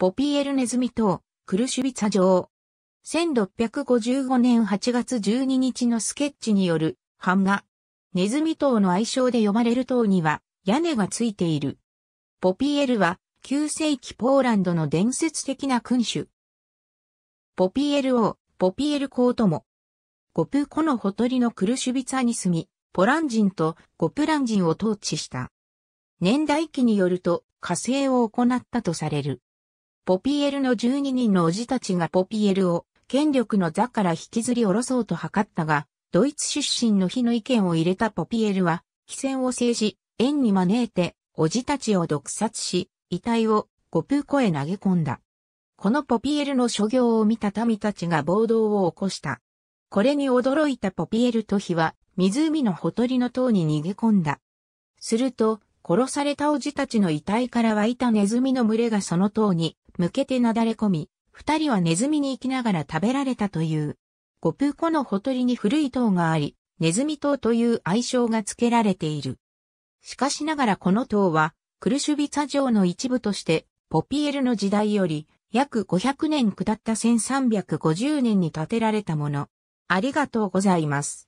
ボピエルネズミ島、クルシュビツァ城。1655年8月12日のスケッチによる版画。ネズミ島の愛称で呼ばれる島には屋根がついている。ボピエルは9世紀ポーランドの伝説的な君主。ボピエル王、ボピエル公とも。ゴプ湖のほとりのクルシュビツァに住み、ポラン人とゴプラン人を統治した。年代記によると火星を行ったとされる。ボピエルの12人の叔父たちがボピエルを権力の座から引きずり下ろそうと図ったが、ドイツ出身の非の意見を入れたボピエルは、非戦を制し、縁に招いて、叔父たちを毒殺し、遺体をゴプ湖へ投げ込んだ。このボピエルの所業を見た民たちが暴動を起こした。これに驚いたボピエルと非は、湖のほとりの塔に逃げ込んだ。すると、殺された叔父たちの遺体から湧いたネズミの群れがその塔に、向けてなだれ込み、二人はネズミに生きながら食べられたという。ゴプ湖のほとりに古い塔があり、ネズミ塔という愛称が付けられている。しかしながらこの塔は、クルシュビツァ城の一部として、ボピエルの時代より、約500年下った1350年に建てられたもの。ありがとうございます。